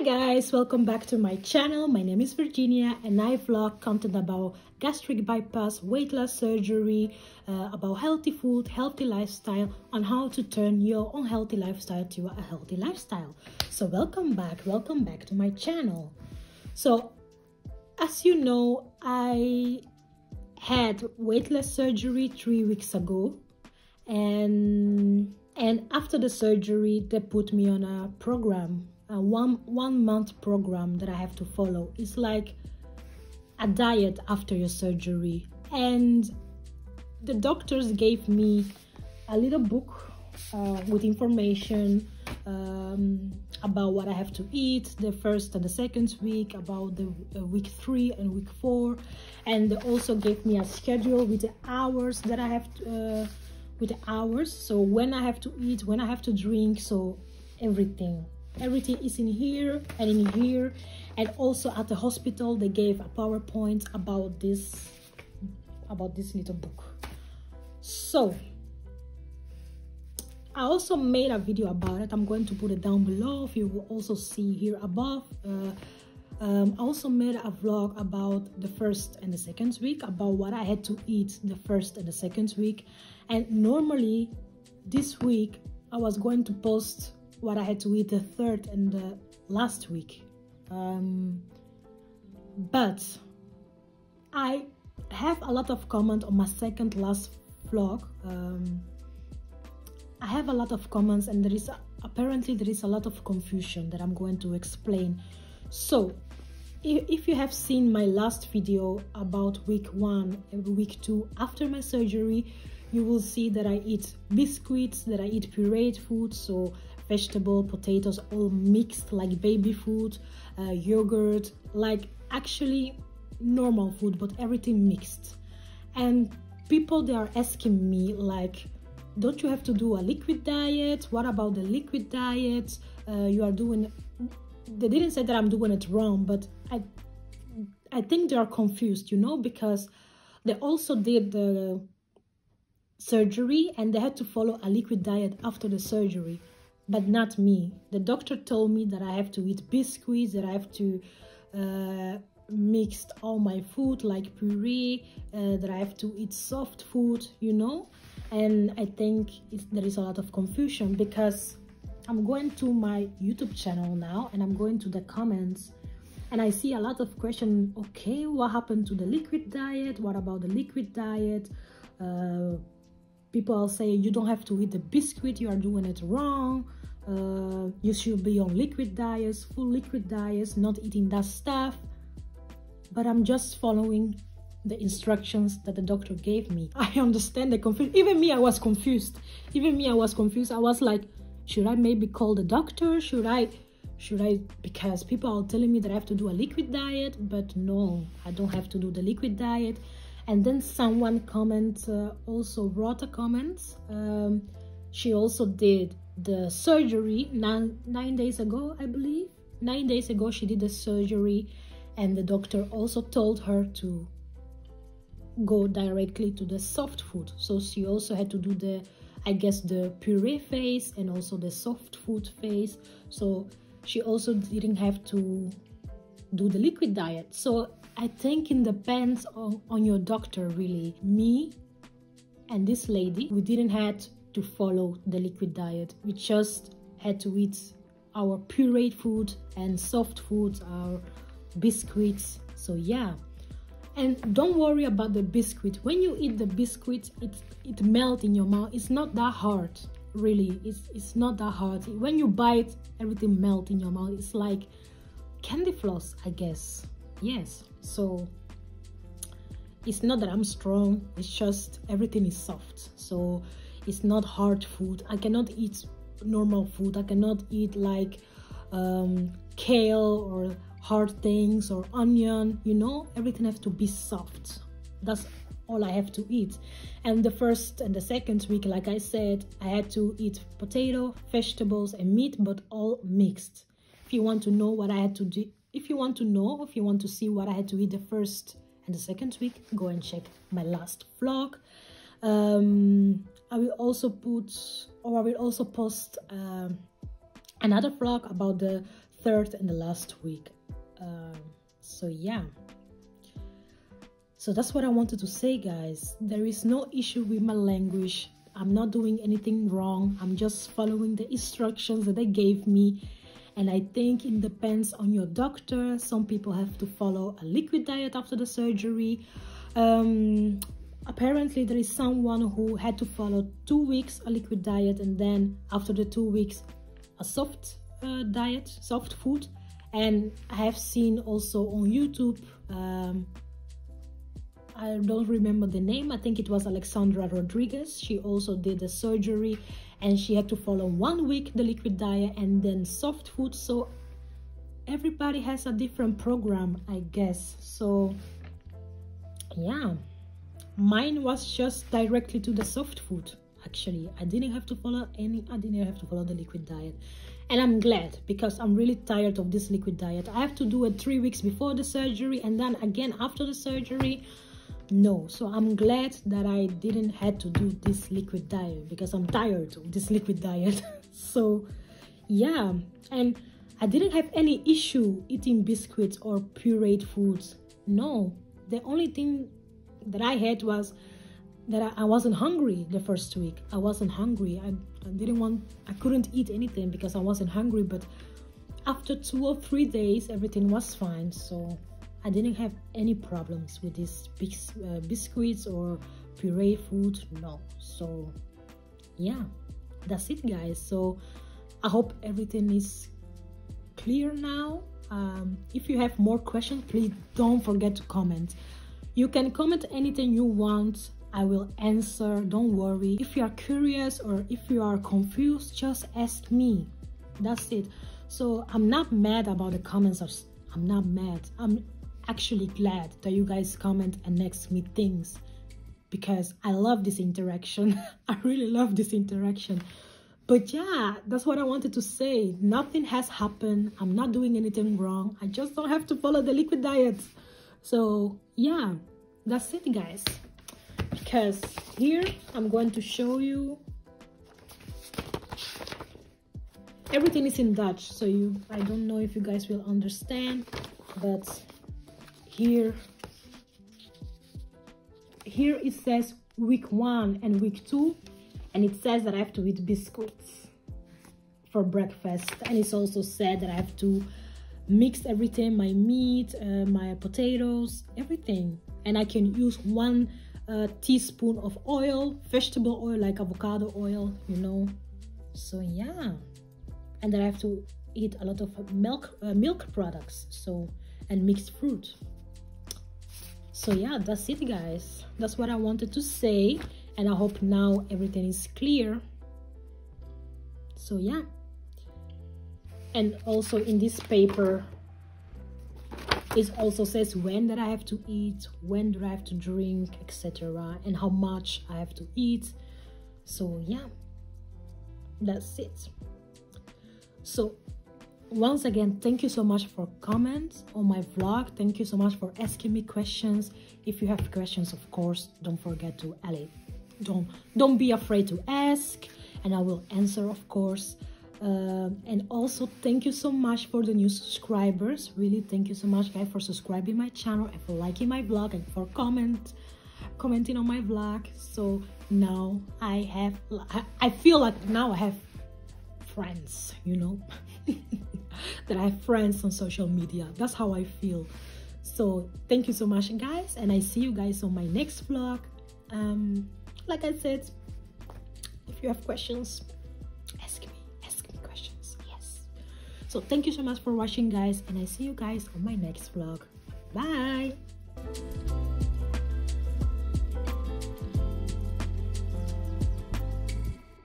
Hi guys, welcome back to my channel. My name is Virginia and I vlog content about gastric bypass, weight loss surgery, about healthy food, healthy lifestyle, on how to turn your unhealthy lifestyle to a healthy lifestyle. So welcome back to my channel. So as you know, I had weight loss surgery 3 weeks ago, and after the surgery they put me on a program, a one-month program that I have to follow. It's like a diet after your surgery. And the doctors gave me a little book with information about what I have to eat the first and the second week, about the week 3 and week 4, and they also gave me a schedule with the hours that I have to, with the hours, so when I have to eat, when I have to drink, so everything is in here and in here. And also at the hospital they gave a PowerPoint about this little book. So I also made a video about it. I'm going to put it down below, if you will also see here above. I also made a vlog about the first and the second week, about what I had to eat the first and the second week. And normally this week I was going to post what I had to eat the third and the last week, but I have a lot of comments on my second last vlog. I have a lot of comments, and apparently there is a lot of confusion that I'm going to explain. So if you have seen my last video about week 1 and week 2 after my surgery, you will see that I eat biscuits, that I eat pureed food, so vegetable, potatoes, all mixed, like baby food, yogurt, like actually normal food, but everything mixed. And people, they are asking me like, don't you have to do a liquid diet? What about the liquid diet? You are doing, they didn't say that I'm doing it wrong, but I think they are confused, you know, because they also did the surgery and they had to follow a liquid diet after the surgery. But not me. The doctor told me that I have to eat biscuits, that I have to mix all my food like puree, that I have to eat soft food, you know. And I think there is a lot of confusion, because I'm going to my YouTube channel now and I'm going to the comments and I see a lot of questions. Okay, what happened to the liquid diet? What about the liquid diet? People say you don't have to eat the biscuit, you are doing it wrong. You should be on liquid diets, full liquid diets, not eating that stuff. But I'm just following the instructions that the doctor gave me. I understand the confusion. Even me, I was confused. I was like, should I maybe call the doctor? Should I? Because people are telling me that I have to do a liquid diet, but no, I don't have to do the liquid diet. And then someone also wrote a comment. She also did the surgery nine days ago, I believe. 9 days ago she did the surgery, and the doctor also told her to go directly to the soft food. So she also had to do the, I guess, the puree phase and also the soft food phase. So she also didn't have to do the liquid diet. So I think it depends on your doctor, really. Me and this lady, we didn't have to follow the liquid diet. We just had to eat our pureed food and soft foods, our biscuits. So yeah. And don't worry about the biscuit. When you eat the biscuit, it melts in your mouth. It's not that hard, really. It's not that hard. When you bite, everything melts in your mouth. It's like candy floss, I guess. Yes, so it's not that I'm strong, it's just everything is soft, so it's not hard food. I cannot eat normal food. I cannot eat like kale or hard things or onion, you know. Everything has to be soft. That's all I have to eat. And the first and the second week, like I said, I had to eat potato, vegetables and meat, but all mixed. If you want to know what I had to do, if you want to see what I had to eat the first and the second week, go and check my last vlog. I will also post another vlog about the third and the last week. So yeah, so that's what I wanted to say, guys. There is no issue with my language. I'm not doing anything wrong. I'm just following the instructions that they gave me. And I think it depends on your doctor. Some people have to follow a liquid diet after the surgery. Apparently there is someone who had to follow 2 weeks a liquid diet, and then after the 2 weeks a soft diet, soft food. And I have seen also on YouTube, I don't remember the name, I think it was Alexandra Rodriguez. She also did a surgery and she had to follow 1 week the liquid diet and then soft food. So everybody has a different program, I guess. So yeah, mine was just directly to the soft food. Actually, I didn't have to follow any, I didn't have to follow the liquid diet, and I'm glad, because I'm really tired of this liquid diet. I have to do it 3 weeks before the surgery and then again after the surgery. No, so I'm glad that I didn't have to do this liquid diet, because I'm tired of this liquid diet. So yeah, and I didn't have any issue eating biscuits or pureed foods. No, the only thing that I had was that I wasn't hungry the first week. I wasn't hungry. I didn't want, I couldn't eat anything because I wasn't hungry, but after 2 or 3 days everything was fine. So I didn't have any problems with these biscuits or puree food, no. So yeah, that's it, guys. So I hope everything is clear now. If you have more questions, please don't forget to comment. You can comment anything you want, I will answer, don't worry. If you are curious or if you are confused, just ask me, that's it. So I'm not mad about the comments, I'm not mad. I'm actually glad that you guys comment and ask me things, because I love this interaction. I really love this interaction. But yeah, that's what I wanted to say. Nothing has happened. I'm not doing anything wrong. I just don't have to follow the liquid diet. So yeah, that's it, guys. Because here I'm going to show you, everything is in Dutch, so I don't know if you guys will understand, but here it says week 1 and week 2, and it says that I have to eat biscuits for breakfast, and it's also said that I have to mix everything, my meat, my potatoes, everything, and I can use 1 teaspoon of oil, vegetable oil, like avocado oil, you know. So yeah, and then I have to eat a lot of milk products, so, and mixed fruit. So yeah, that's it, guys. That's what I wanted to say, and I hope now everything is clear. So yeah, and also in this paper it also says when that I have to eat, when do I have to drink, etc., and how much I have to eat. So yeah, that's it. So once again, thank you so much for comments on my vlog. Thank you so much for asking me questions. If you have questions, of course, don't forget to don't be afraid to ask, and I will answer, of course. And also thank you so much for the new subscribers. Really, thank you so much, guys, for subscribing my channel and for liking my vlog and for commenting on my vlog. So now I feel like now I have friends, you know, that I have friends on social media. That's how I feel. So thank you so much, guys, and I see you guys on my next vlog. Like I said, if you have questions, ask me questions. Yes. So thank you so much for watching, guys, and I see you guys on my next vlog. Bye.